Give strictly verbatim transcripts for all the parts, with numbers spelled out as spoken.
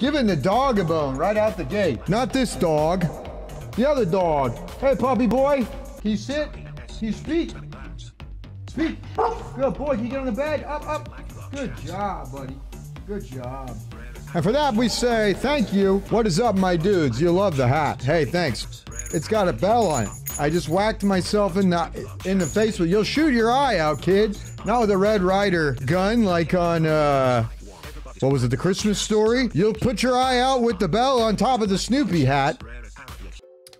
Giving the dog a bone right out the gate. Not this dog, the other dog. Hey, puppy boy, can you sit? Can you speak? Speak. Good boy, can you get on the bed? Up, up. Good job, buddy. Good job. And for that, we say thank you. What is up, my dudes? You love the hat. Hey, thanks. It's got a bell on it. I just whacked myself in the, in the face with, you'll shoot your eye out, kid. Not with a Red Ryder gun like on, uh, what was it, The Christmas Story? You'll put your eye out with the bell on top of the Snoopy hat.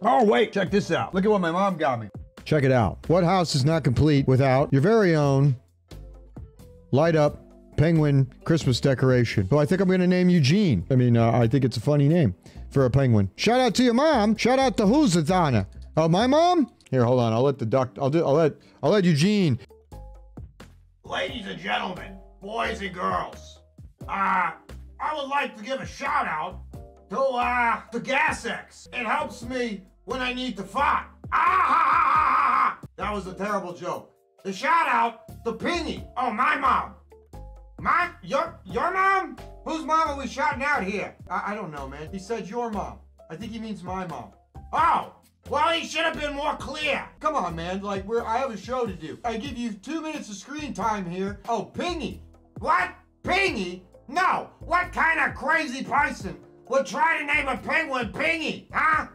Oh, wait, check this out. Look at what my mom got me. Check it out. What house is not complete without your very own light up penguin Christmas decoration? Well, I think I'm going to name Eugene. I mean, uh, I think it's a funny name for a penguin. Shout out to your mom. Shout out to who's it, Donna? Oh, my mom? Here, hold on. I'll let the duck. I'll do. I'll let. I'll let Eugene. Ladies and gentlemen, boys and girls, uh, I would like to give a shout out to uh the GasX. It helps me when I need to fart. Ah! Ha, ha, ha, ha. That was a terrible joke. The shout out to Pingy. Oh, my mom. My, your, your mom? Whose mom are we shouting out here? I, I don't know, man. He said your mom. I think he means my mom. Oh, well, he should have been more clear. Come on, man. Like, we're, I have a show to do. I give you two minutes of screen time here. Oh, Pingy. What? Pingy? No. What kind of crazy person would try to name a penguin Pingy? Huh?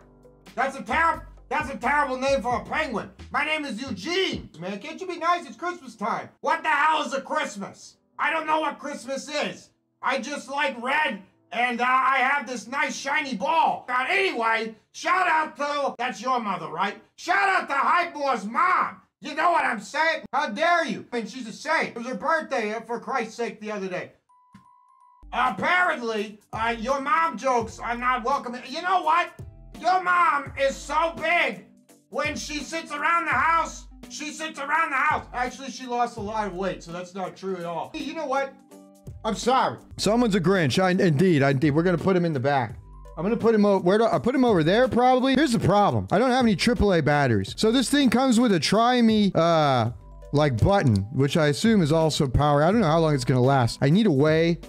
That's a terrible, that's a terrible name for a penguin. My name is Eugene. Man, can't you be nice? It's Christmas time. What the hell is a Christmas? I don't know what Christmas is. I just like red, and uh, I have this nice shiny ball. Now, anyway, shout out to, that's your mother, right? Shout out to Hypeboy's mom. You know what I'm saying? How dare you? I mean, she's a saint. It was her birthday, for Christ's sake, the other day. Apparently, uh, your mom jokes are not welcome. You know what? Your mom is so big. When she sits around the house, she sits around the house. Actually, she lost a lot of weight, so that's not true at all. You know what? I'm sorry. Someone's a Grinch. I, indeed, I, indeed. We're going to put him in the back. I'm going to put him over. Where do I put him? Over there, probably? Here's the problem. I don't have any triple A batteries. So this thing comes with a try me, uh, like button, which I assume is also power. I don't know how long it's going to last. I need a way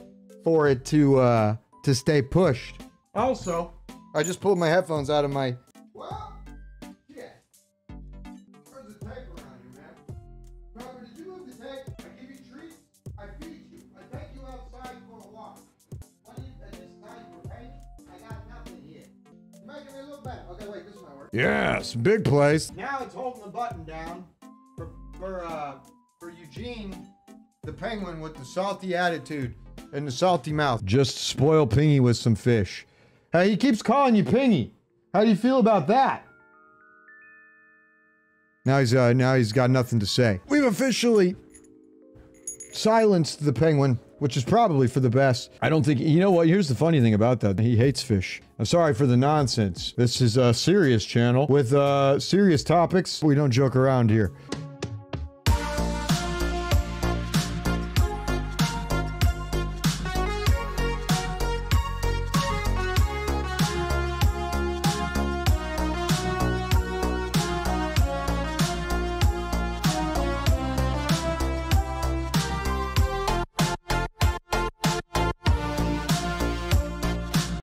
for it to, uh, to stay pushed. Also, I just pulled my headphones out of my... Well, yes, big place. Now it's holding the button down for, for, uh, for Eugene, the penguin with the salty attitude and the salty mouth. Just spoil Pingy with some fish. Hey, he keeps calling you Pingy. How do you feel about that? Now he's, uh, now he's got nothing to say. We've officially silenced the penguin, which is probably for the best. I don't think, you know what, here's the funny thing about that. He hates fish. I'm sorry for the nonsense. This is a serious channel with uh, serious topics. We don't joke around here.